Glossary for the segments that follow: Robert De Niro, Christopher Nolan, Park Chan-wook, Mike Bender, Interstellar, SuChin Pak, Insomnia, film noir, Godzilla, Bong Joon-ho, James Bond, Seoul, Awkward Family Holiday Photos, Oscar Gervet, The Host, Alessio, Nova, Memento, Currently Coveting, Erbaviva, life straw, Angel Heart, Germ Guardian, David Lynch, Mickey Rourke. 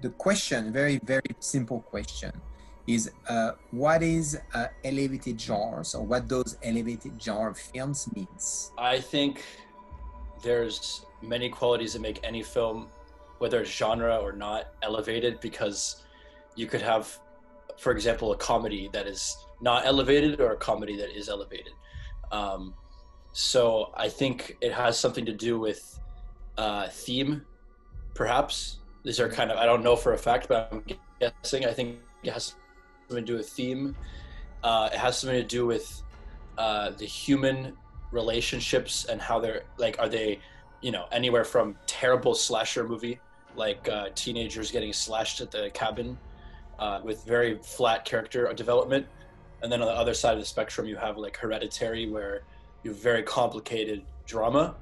the question, very simple question, is what is elevated genres, or what does elevated genre films means? I think there's many qualities that make any film, whether it's genre or not, elevated, because you could have, for example, a comedy that is not elevated or a comedy that is elevated. So I think it has something to do with theme, perhaps. These are kind of, I don't know for a fact, but I'm guessing. I think it has something to do with theme. It has something to do with the human relationships and how they're, like, are they, you know, anywhere from terrible slasher movie, like teenagers getting slashed at the cabin with very flat character development. And then on the other side of the spectrum, you have like Hereditary, where you have very complicated drama.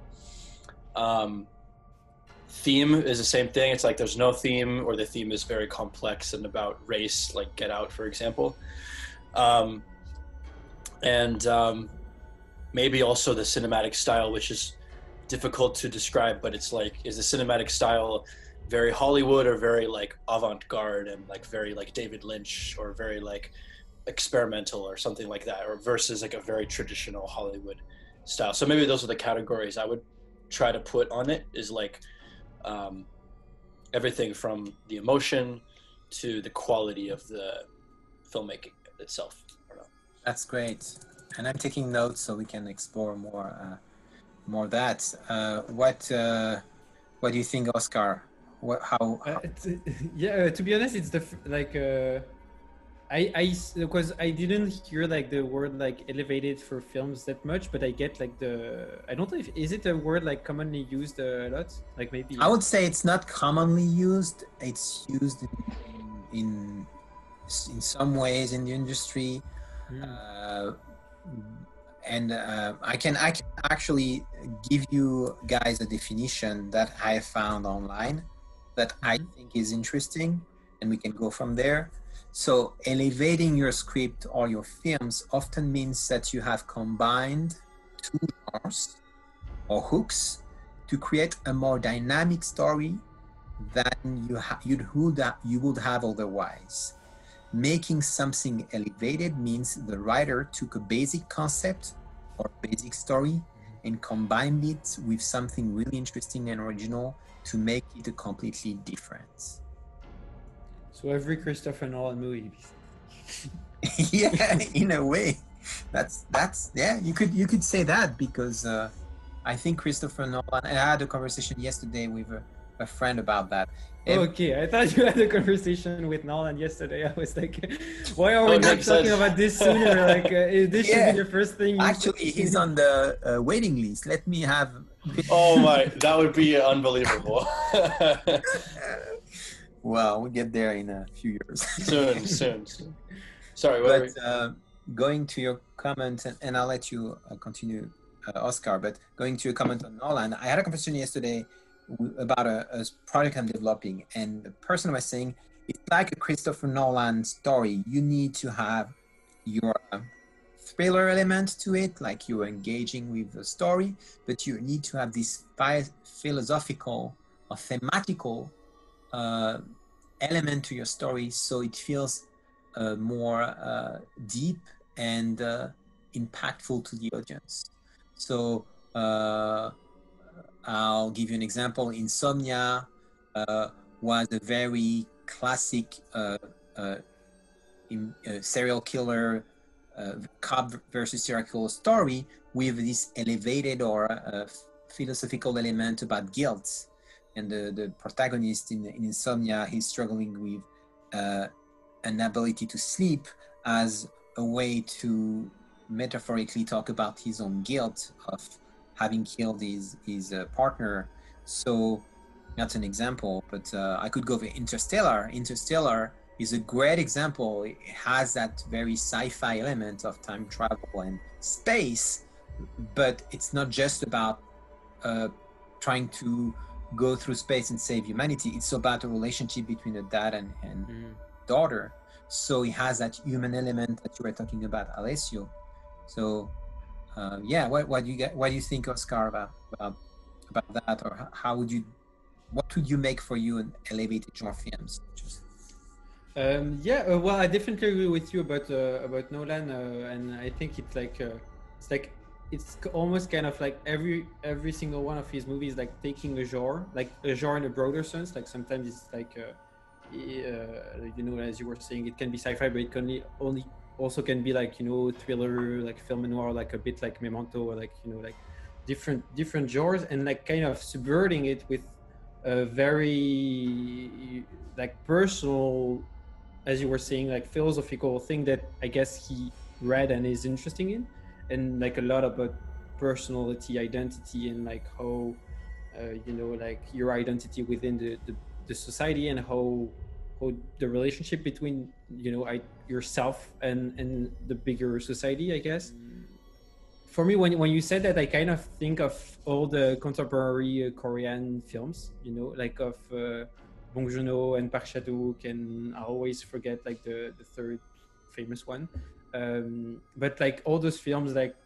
Theme is the same thing. It's like there's no theme, or the theme is very complex and about race, like Get Out, for example. Maybe also the cinematic style, which is difficult to describe, but it's like, is the cinematic style very Hollywood or very like avant-garde and like very like David Lynch, or very like experimental or something like that, or versus like a very traditional Hollywood style. So maybe those are the categories I would try to put on it, is like everything from the emotion to the quality of the filmmaking itself. I don't know. That's great. And I'm taking notes so we can explore more of that. What do you think, Oscar? Yeah, to be honest, it's the because I didn't hear like the word like elevated for films that much, but I get like I don't know if, is it a word like commonly used a lot? Like maybe I would say it's not commonly used. It's used in some ways in the industry, and I can actually give you guys a definition that I found online that I think is interesting, and we can go from there. So elevating your script or your films often means that you have combined two genres or hooks to create a more dynamic story than you would have otherwise. Making something elevated means the writer took a basic concept or basic story and combined it with something really interesting and original to make it a completely different. So every Christopher Nolan movie. Yeah, in a way, that's yeah. You could say that, because I think Christopher Nolan. I had a conversation yesterday with a friend about that. Oh, okay, I thought you had a conversation with Nolan yesterday. I was like, why are we not talking about this sooner? Like, this should be the first thing. Actually, he's on the waiting list. Let me have. Oh my, that would be unbelievable. Well, we'll get there in a few years. soon. Sorry, but going to your comment, and I'll let you continue, Oscar, but going to your comment on Nolan, I had a conversation yesterday about a project I'm developing, and the person was saying, it's like a Christopher Nolan story. You need to have your thriller element to it, like you're engaging with the story, but you need to have this philosophical or thematical element to your story, so it feels more deep and impactful to the audience. So I'll give you an example. Insomnia was a very classic serial killer, cop versus serial killer story with this elevated or philosophical element about guilt. And the protagonist in Insomnia, he's struggling with an ability to sleep as a way to metaphorically talk about his own guilt of having killed his partner. So that's an example, but I could go for Interstellar. Interstellar is a great example. It has that very sci-fi element of time travel and space, but it's not just about trying to go through space and save humanity. It's about a relationship between a dad and daughter. So it has that human element that you were talking about, Alessio. So what do you think, Oscar, about that, or how would you What would you make for you an elevated genre films? Well, I definitely agree with you about Nolan, and I think it's almost kind of like every single one of his movies like taking a genre, like a genre in a broader sense. Like sometimes it's like as you were saying, it can be sci-fi, but it can only also can be like, you know, thriller, like film noir, like a bit like Memento, or like, you know, like different genres, and like kind of subverting it with a very like personal, as you were saying, like philosophical thing that I guess he read and is interesting in, and like a lot about personality, identity, and like how like your identity within the society, and how the relationship between yourself and the bigger society, I guess. For me, when you said that, I kind of think of all the contemporary Korean films, like of Bong Joon-ho and Park Chan-wook, and I always forget like the third famous one. But like all those films, like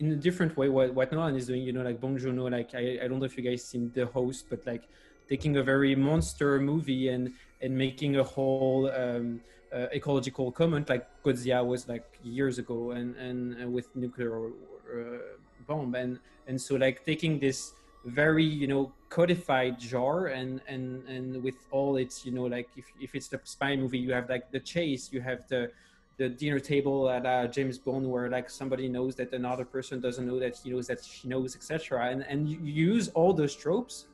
in a different way, what Nolan is doing, like Bong Joon-ho, like I don't know if you guys seen The Host, but like taking a very monster movie and making a whole ecological comment, like Godzilla was like years ago, and with nuclear bomb, and so like taking this very codified genre and with all its like if it's the spy movie, you have like the chase, you have the dinner table at James Bond, where like somebody knows that another person doesn't know that he knows that she knows, etc. And you use all those tropes,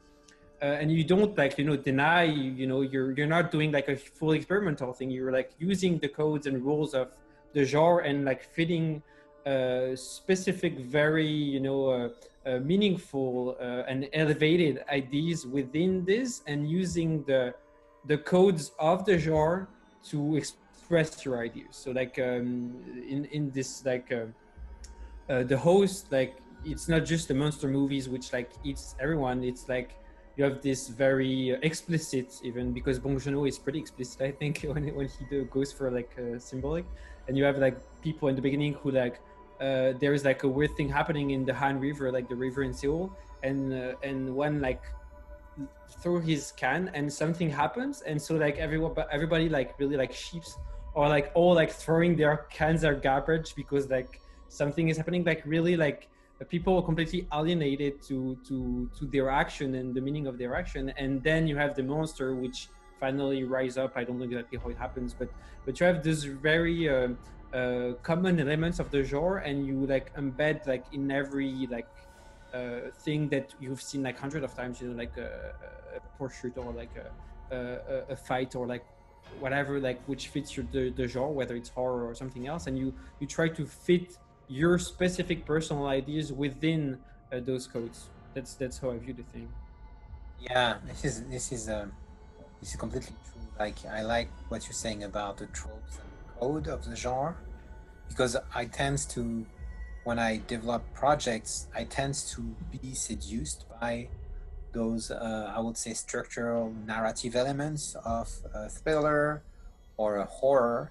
and you don't like deny you're not doing like a full experimental thing. You're like using the codes and rules of the genre and like fitting specific, very meaningful and elevated ideas within this, and using the codes of the genre to express your ideas. So like in this like The Host, like it's not just the monster movies which like eats everyone. It's like you have this very explicit, even because Bong Joon-ho is pretty explicit, I think, when he goes for like symbolic, and you have like people in the beginning who like. There is like a weird thing happening in the Han River, like the river in Seoul, and one like threw his can and something happens, and so like everybody like really like sheeps, or like all like throwing their cans at garbage because like something is happening, like really like people are completely alienated to their action and the meaning of their action. And then you have the monster which finally rise up. I don't know exactly how it happens, but you have this very common elements of the genre, and you like embed like in every like thing that you've seen like hundreds of times, like a pursuit, or like a fight, or like whatever, like which fits your the genre, whether it's horror or something else, and you try to fit your specific personal ideas within those codes. That's how I view the thing. Yeah, this is completely true. Like I like what you're saying about the tropes and code of the genre, because I tend to, when I develop projects, I tend to be seduced by those, I would say, structural narrative elements of a thriller or a horror.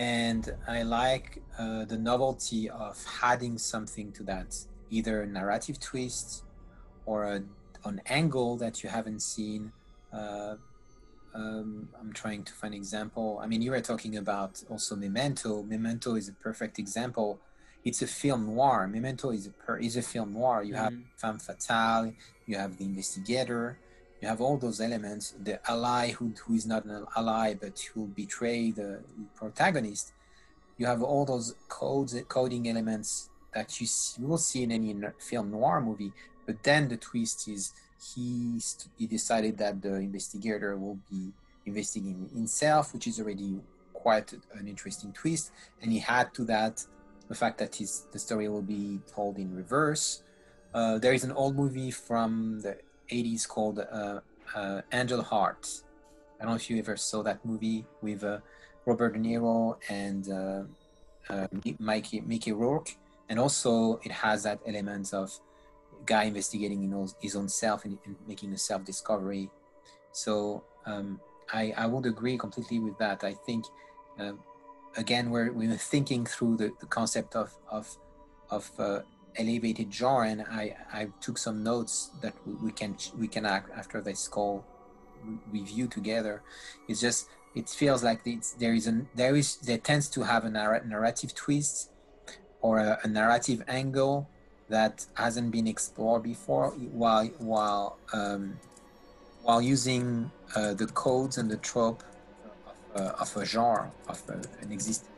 And I like the novelty of adding something to that, either a narrative twist or an angle that you haven't seen. I'm trying to find an example. I mean, you were talking about also Memento. Memento is a perfect example. It's a film noir. Memento is a film noir. You have femme fatale, you have the investigator, you have all those elements. The ally who is not an ally but who betray the protagonist. You have all those coding elements that you will see in any film noir movie. But then the twist is, he decided that the investigator will be investigating himself, which is already quite an interesting twist. And he had to that the fact that the story will be told in reverse. There is an old movie from the 80s called Angel Heart. I don't know if you ever saw that movie with Robert De Niro and Mickey Rourke. And also it has that element of guy investigating his own self and making a self-discovery. So I would agree completely with that. I think again we're thinking through the concept of elevated jar, and I took some notes that we can after this call review together. It's just, it feels like there tends to have a narrative twist or a narrative angle that hasn't been explored before, while using the codes and the trope of a genre, of an existing